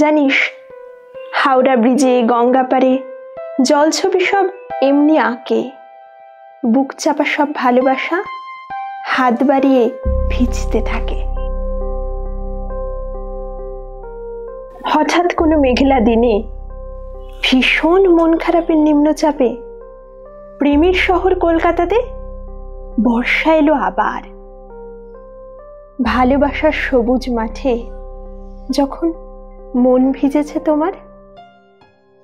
জানিস, হাওড়া ব্রিজে, গঙ্গা পারে জলছবি সব এমনি আঁকে, বুক চাপা সব ভালোবাসা হাত বাড়িয়ে ভিজতে থাকে। হঠাৎ কোনো মেঘলা দিনে ভীষণ মন খারাপের নিম্নচাপে প্রেমের শহর কলকাতাতে বর্ষা এলো আবার। ভালোবাসার সবুজ মাঠে যখন মন ভিজেছে তোমার,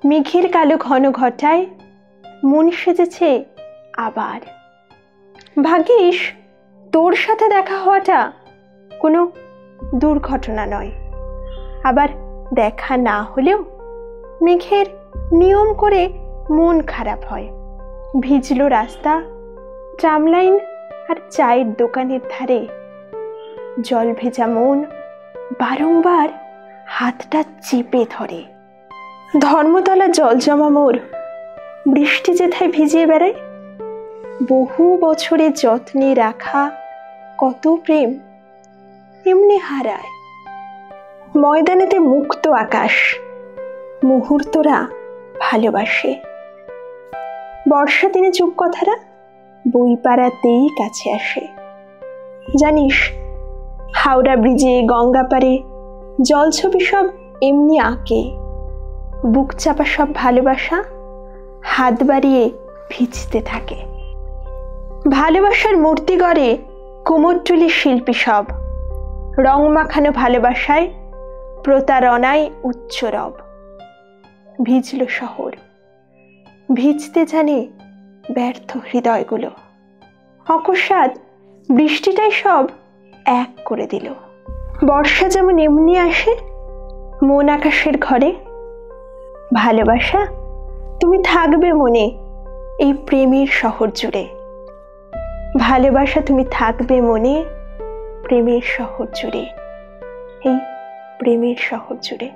মেঘের কালো ঘন ঘটায় মন সেজেছে আবার। ভাগ্যিস তোর সাথে দেখা হওয়াটা কোনো দুর্ঘটনা নয়, আবার দেখা না হলেও মেঘের নিয়ম করে মন খারাপ হয়। ভিজলো রাস্তা, ট্রাম লাইন আর চায়ের দোকানের ধারে জল ভেজা মন বারংবার হাতটা চেপে ধরে। ধর্মতলা জল জমা মোড় বৃষ্টি যেথায় ভিজিয়ে বেড়ায়, বহু বছরে যত্নে রাখা কত প্রেম এমনি হারায়। ময়দানেতে মুক্ত আকাশ মুহূর্তরা ভালোবাসে, বর্ষা দিনে চুপ কথারা বই পাড়াতেই কাছে আসে। জানিস, হাওড়া ব্রিজে, গঙ্গা পারে জলছবি সব এমনি আঁকে, বুক চাপা সব ভালোবাসা হাত বাড়িয়ে ভিজতে থাকে। ভালোবাসার মূর্তি গড়ে কুমোরটুলির শিল্পী সব, রং মাখানো ভালোবাসায় প্রতারণায় উচ্চরব। ভিজল শহর, ভিজতে জানে ব্যর্থ হৃদয়গুলো, অকস্মাৎ বৃষ্টিটাই সব এক করে দিল। বর্ষা যেমন এমনি আসে মন আকাশের ঘরে, ভালোবাসা তুমি থাকবে মনে এই প্রেমের শহর জুড়ে। ভালোবাসা তুমি থাকবে মনে প্রেমের শহর জুড়ে, এই প্রেমের শহর জুড়ে।